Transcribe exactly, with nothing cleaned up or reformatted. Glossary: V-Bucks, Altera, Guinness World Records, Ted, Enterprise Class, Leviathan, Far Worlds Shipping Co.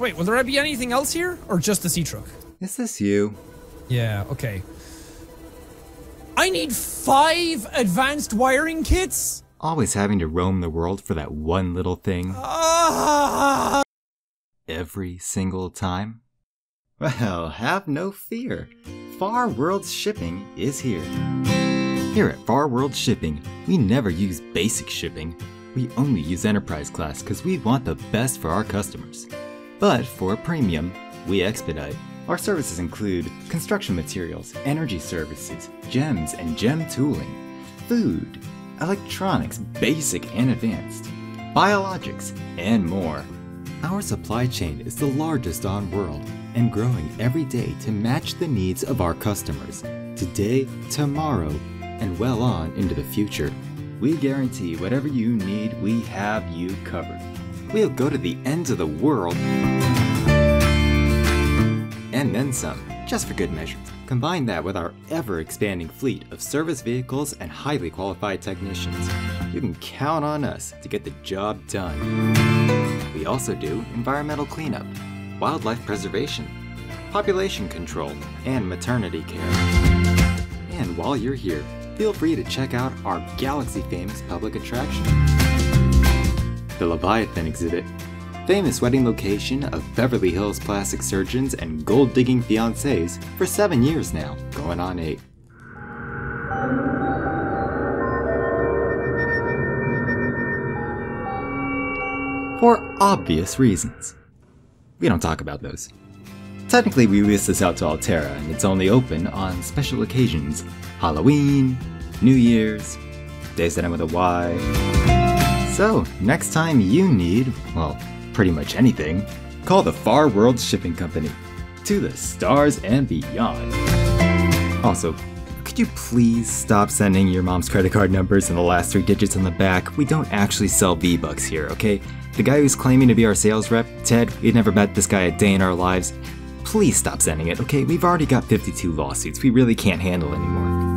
Wait, will there be anything else here? Or just the sea truck? Is this you? Yeah, okay. I need five advanced wiring kits? Always having to roam the world for that one little thing. Uh... Every single time? Well, have no fear. Far Worlds Shipping is here. Here at Far Worlds Shipping, we never use basic shipping. We only use Enterprise Class because we want the best for our customers. But for a premium, we expedite. Our services include construction materials, energy services, gems and gem tooling, food, electronics, basic and advanced, biologics, and more. Our supply chain is the largest on world and growing every day to match the needs of our customers, today, tomorrow, and well on into the future. We guarantee whatever you need, we have you covered. We'll go to the ends of the world and then some, just for good measure. Combine that with our ever-expanding fleet of service vehicles and highly qualified technicians. You can count on us to get the job done. We also do environmental cleanup, wildlife preservation, population control, and maternity care. And while you're here, feel free to check out our galaxy-famous public attraction, the Leviathan exhibit, famous wedding location of Beverly Hills plastic surgeons and gold-digging fiancés for seven years now, going on eight. For obvious reasons. We don't talk about those. Technically, we lease this out to Altera, and it's only open on special occasions. Halloween, New Year's, days that end with a Y. So, next time you need, well, pretty much anything, call the Far Worlds Shipping Company. To the stars and beyond. Also, could you please stop sending your mom's credit card numbers and the last three digits on the back? We don't actually sell V-Bucks here, okay? The guy who's claiming to be our sales rep, Ted, we'd never met this guy a day in our lives. Please stop sending it, okay? We've already got fifty-two lawsuits. We really can't handle anymore.